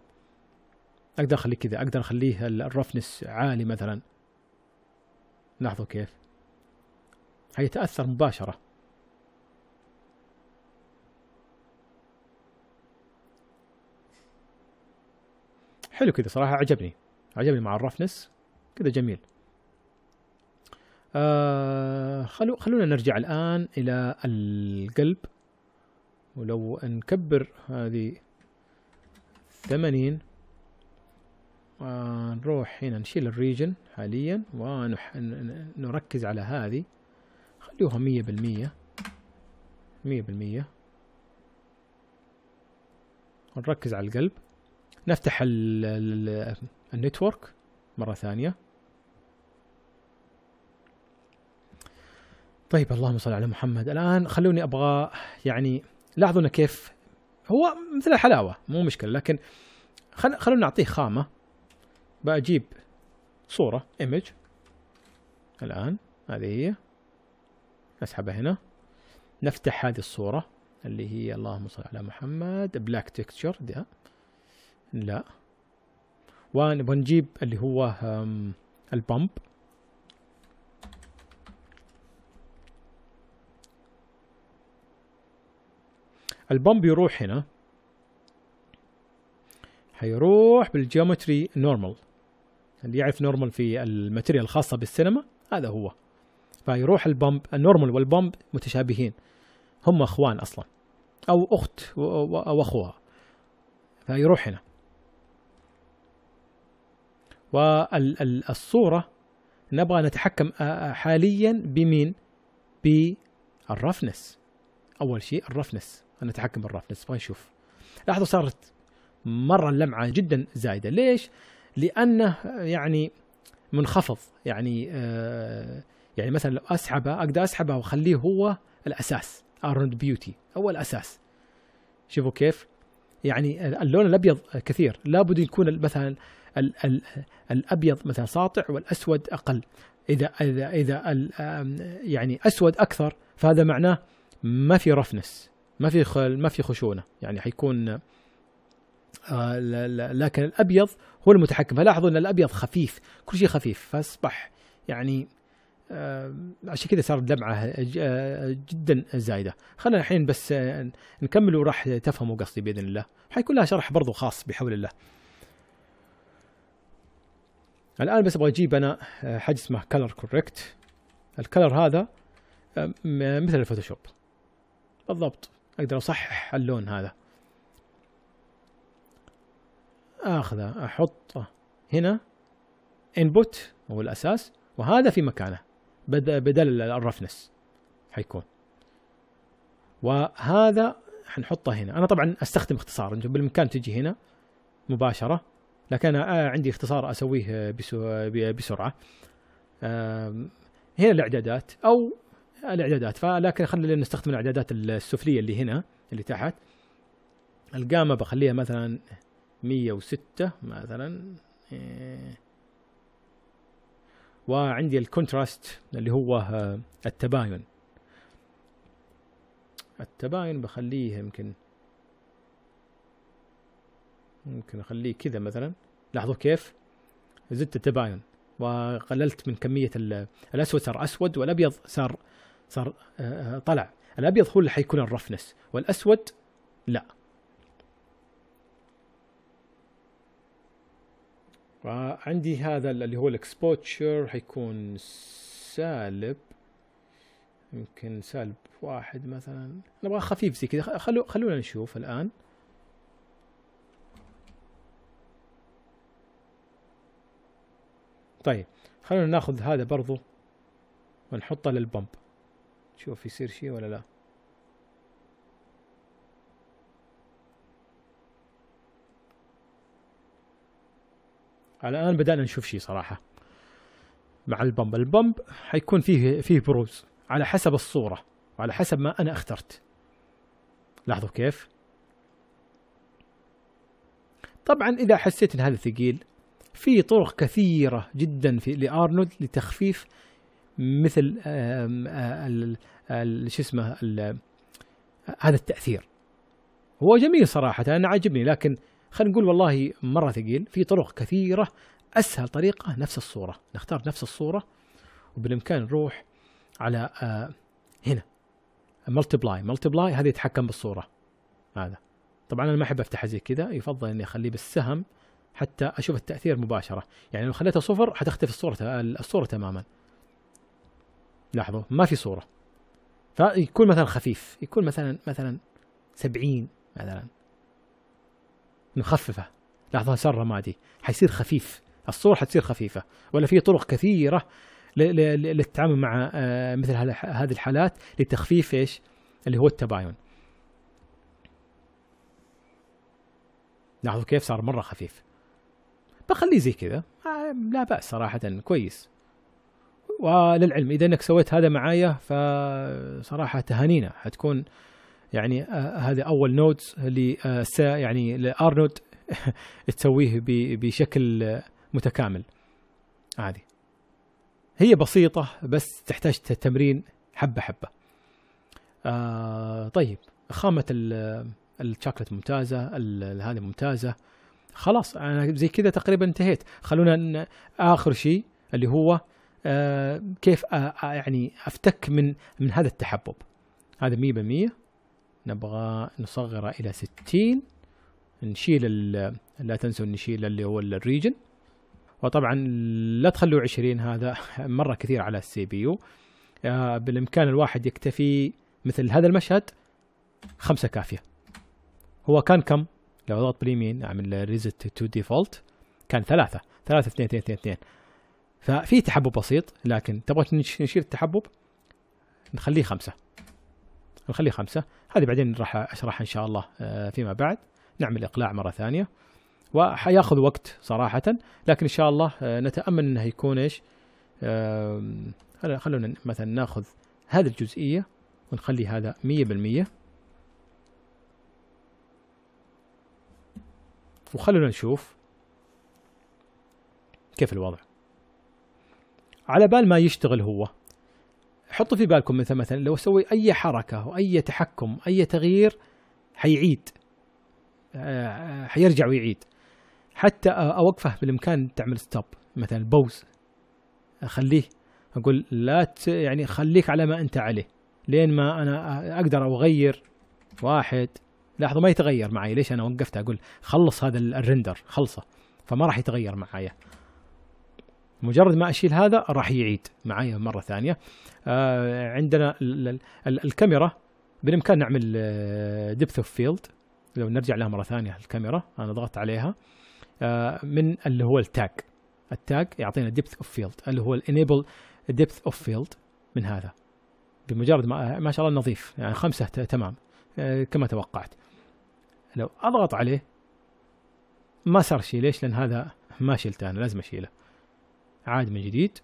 اقدر اخليه كذا، اقدر اخليه الرفنس عالي مثلا. لاحظوا كيف حيتاثر مباشره. حلو كذا صراحة، عجبني عجبني مع الرفنس كذا جميل. آه خلو خلونا نرجع الآن إلى القلب، ولو نكبر هذه ثمانين. آه نروح هنا نشيل الريجن حاليا ونركز على هذه، خلوها مية بالمية مية بالمية. نركز على القلب، نفتح النتورك مرة ثانية. طيب اللهم صل على محمد. الآن خلوني أبغى يعني لاحظونا كيف هو مثل الحلاوة، مو مشكلة، لكن خل خلونا نعطيه خامة. بأجيب صورة ايمج الآن، هذه هي، أسحبها هنا نفتح هذه الصورة اللي هي اللهم صل على محمد بلاك تكتشر ده، لا، ونبغى نجيب اللي هو البامب. البامب يروح هنا، حيروح بالجيومتري نورمال، اللي يعرف نورمال في الماتيريال الخاصة بالسينما هذا هو. فيروح البامب، النورمال والبامب متشابهين، هم اخوان اصلا او اخت واخوها. فيروح هنا، والصورة نبغى نتحكم حاليا بمين؟ بالرفنس. اول شيء الرفنس، انا اتحكم بالرفنس. فنشوف، لاحظوا صارت مرة اللمعة جدا زايدة. ليش؟ لأنه يعني منخفض، يعني آه يعني مثلا لو اسحبه اقدر اسحبه واخليه هو الاساس. أرنولد بيوتي هو الاساس. شوفوا كيف؟ يعني اللون الابيض كثير، لابد يكون مثلا ال ال الابيض مثلا ساطع والاسود اقل. اذا اذا اذا يعني اسود اكثر فهذا معناه ما في رفنس، ما في خل، ما في خشونه، يعني حيكون آه لا لا. لكن الابيض هو المتحكم. فلاحظوا ان الابيض خفيف، كل شيء خفيف، فاصبح يعني آه عشان كذا صارت لمعه جدا زايده. خلينا الحين بس آه نكمل وراح تفهموا قصدي باذن الله، حيكون لها شرح برضو خاص بحول الله. الان بس ابغى اجيب انا آه حاجه اسمها كلر كوريكت. الكلر هذا آه مثل الفوتوشوب بالضبط، اقدر اصحح اللون هذا، اخذه احطه هنا انبوت هو الاساس، وهذا في مكانه بدل الرفنس حيكون، وهذا حنحطه هنا. انا طبعا استخدم اختصار، بالامكان تجي هنا مباشره، لكن انا عندي اختصار اسويه بسرعه. هنا الاعدادات او الاعدادات، فلكن خلينا نستخدم الاعدادات السفليه اللي هنا اللي تحت. القامه بخليها مثلا مية وستة مثلا، وعندي الكونتراست اللي هو التباين. التباين بخليه يمكن ممكن اخليه كذا مثلا. لاحظوا كيف زدت التباين وقللت من كمية الاسود، صار اسود، والابيض صار صار طلع. الابيض هو اللي حيكون الرفنس والاسود لا. وعندي هذا اللي هو الاكسبوتشر حيكون سالب، يمكن سالب واحد مثلا، نبغى خفيف زي كذا. خلو خلونا نشوف الآن. طيب خلونا ناخذ هذا برضو ونحطه للبمب، شوف يصير شيء ولا لا. الآن بدأنا نشوف شيء صراحة مع البمب. البمب حيكون فيه فيه بروز على حسب الصورة وعلى حسب ما أنا اخترت. لاحظوا كيف؟ طبعا إذا حسيت إن هذا ثقيل، في طرق كثيرة جدا في لأرنولد لتخفيف مثل شو اسمه هذا التأثير. هو جميل صراحة، أنا عاجبني، لكن خلينا نقول والله مرة ثقيل. في طرق كثيرة. أسهل طريقة نفس الصورة، نختار نفس الصورة وبالإمكان نروح على آه هنا ملتبلاي. ملتبلاي هذا يتحكم بالصورة، هذا طبعا أنا ما أحب أفتحها زي كذا، يفضل إني أخليه بالسهم حتى أشوف التأثير مباشرة. يعني لو خليته صفر حتختفي الصورة الصورة تماما. لاحظوا ما في صورة، فيكون مثلا خفيف، يكون مثلا مثلا سبعين مثلا، نخففه. لحظة صار رمادي، حيصير خفيف، الصورة حتصير خفيفة. ولا في طرق كثيرة للتعامل مع مثل هذه الحالات لتخفيف ايش؟ اللي هو التباين. لاحظوا كيف صار مرة خفيف. بخليه زي كذا، لا بأس صراحة، كويس. وللعلم إذا انك سويت هذا معايا فصراحة تهانينا، حتكون يعني آه هذا اول نودز اللي آه يعني لارنولد تسويه بشكل آه متكامل. هذه هي بسيطه بس تحتاج تمرين حبه حبه. آه طيب خامة الشوكولات ممتازة، هذه ممتازة، خلاص أنا زي كذا تقريبا انتهيت. خلونا آخر شيء اللي هو آه كيف آه يعني أفتك من من هذا التحبب. هذا مية بالمية نبغى نصغره إلى ستين، نشيل لا تنسوا نشيل اللي هو الريجن، وطبعا لا تخلوه عشرين، هذا مرة كثير على السي بي يو. آه بالإمكان الواحد يكتفي مثل هذا المشهد خمسة كافية. هو كان كم؟ لو ضغط باليمين أعمل ريزت تو ديفولت كان ثلاثة ثلاثة اثنين اثنين اثنين اثنين. ففي تحبب بسيط، لكن تبغى نشيل التحبب نخليه خمسة، نخليه خمسة. هذه بعدين راح أشرحها إن شاء الله فيما بعد. نعمل إقلاع مرة ثانية وحياخذ وقت صراحة، لكن إن شاء الله نتأمل أنه يكون إيش. خلونا مثلا ناخذ هذه الجزئية ونخلي هذا مية بالمية، وخلونا نشوف كيف الوضع. على بال ما يشتغل هو، حطوا في بالكم مثلا مثلا لو سوي أي حركة وأي تحكم أي تغيير حيعيد، حيرجع ويعيد. حتى أوقفه بالإمكان تعمل ستوب، مثلا البوز أخليه، أقول لا ت... يعني خليك على ما أنت عليه لين ما أنا أقدر أغير واحد. لاحظوا ما يتغير معي، ليش أنا وقفت؟ أقول خلص هذا الرندر خلصه، فما راح يتغير معايا. مجرد ما أشيل هذا راح يعيد معايا مرة ثانية. آه عندنا ال ال ال الكاميرا بالإمكان نعمل Depth of Field. لو نرجع لها مرة ثانية الكاميرا، أنا ضغطت عليها آه من اللي هو التاج، التاج يعطينا Depth of Field اللي هو Enable Depth of Field. من هذا بمجرد ما ما شاء الله نظيف، يعني خمسة تمام آه كما توقعت. لو أضغط عليه ما صار شيء، ليش؟ لأن هذا ما شلته أنا، لازم أشيله. عاد من جديد،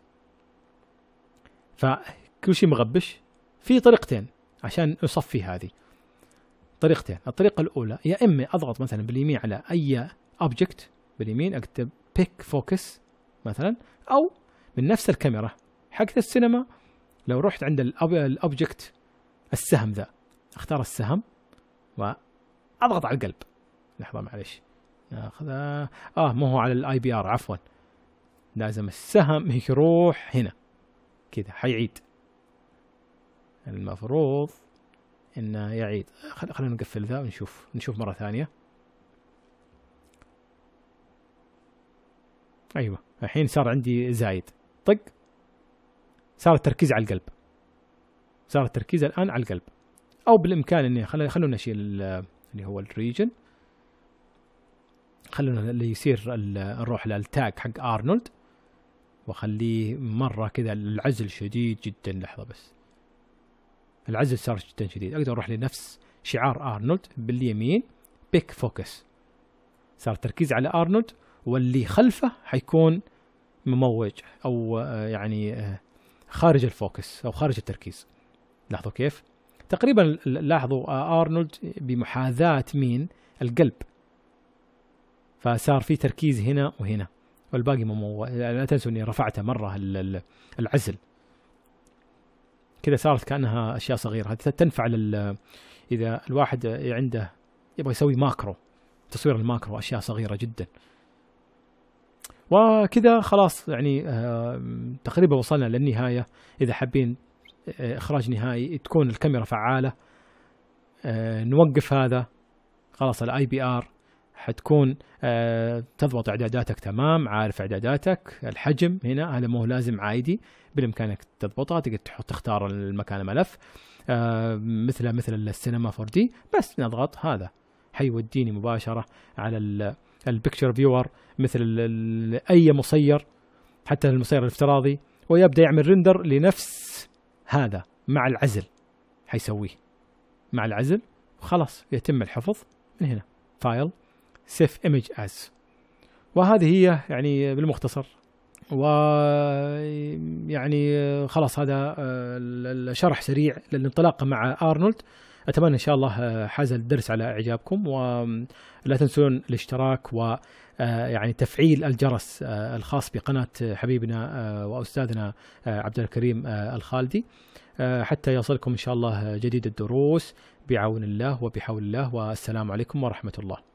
فكل شيء مغبش. في طريقتين عشان نصفي هذه، طريقتين. الطريقة الأولى يا إما أضغط مثلا باليمين على أي أوبجكت باليمين، أكتب Pick Focus مثلا، أو من نفس الكاميرا حقت السينما لو رحت عند الأوبجكت السهم ذا، أختار السهم وأضغط على القلب. لحظة معلش ناخذها، آه ما هو على الآي بي آر عفوا، لازم السهم يروح هنا كذا حيعيد، المفروض انه يعيد. خل... خلينا نقفل ذا ونشوف، نشوف مرة ثانية. ايوه الحين صار عندي زايد، طق صار التركيز على القلب، صار التركيز الان على القلب. او بالامكان اني خل... خلونا نشيل اللي هو الريجن، خلونا اللي يصير نروح للتاج حق أرنولد وخليه مرة كذا العزل شديد جدا. لحظة بس العزل صار جدا شديد. أقدر أروح لنفس شعار أرنولد باليمين بيك فوكس، صار تركيز على أرنولد واللي خلفه حيكون مموج أو يعني خارج الفوكس أو خارج التركيز. لاحظوا كيف تقريبا، لاحظوا أرنولد بمحاذاة مين؟ القلب، فصار في تركيز هنا وهنا، والباقي مو. لا تنسوا اني رفعته مره العزل كذا، صارت كانها اشياء صغيره. هذه تنفع لل اذا الواحد عنده يبغى يسوي ماكرو، تصوير الماكرو اشياء صغيره جدا. وكذا خلاص يعني تقريبا وصلنا للنهايه. اذا حابين اخراج نهائي تكون الكاميرا فعاله، نوقف هذا خلاص. الاي بي ار حتكون آه تضبط اعداداتك تمام، عارف اعداداتك. الحجم هنا هذا مو لازم عادي، بالامكانك تضبطها، تقدر تحط تختار المكان ملف آه مثله مثل السينما فور دي. بس نضغط هذا حيوديني مباشره على البكتشر فيور مثل اي مصير، حتى المصير الافتراضي، ويبدا يعمل رندر لنفس هذا مع العزل. حيسويه مع العزل وخلاص يتم الحفظ من هنا، فايل سيف ايمج از. وهذه هي يعني بالمختصر، و يعني خلاص هذا الشرح سريع للانطلاقه مع أرنولد. اتمنى ان شاء الله حاز الدرس على اعجابكم، ولا تنسون الاشتراك و يعني تفعيل الجرس الخاص بقناة حبيبنا واستاذنا عبد الكريم الخالدي حتى يصلكم ان شاء الله جديد الدروس بعون الله وبحول الله، والسلام عليكم ورحمة الله.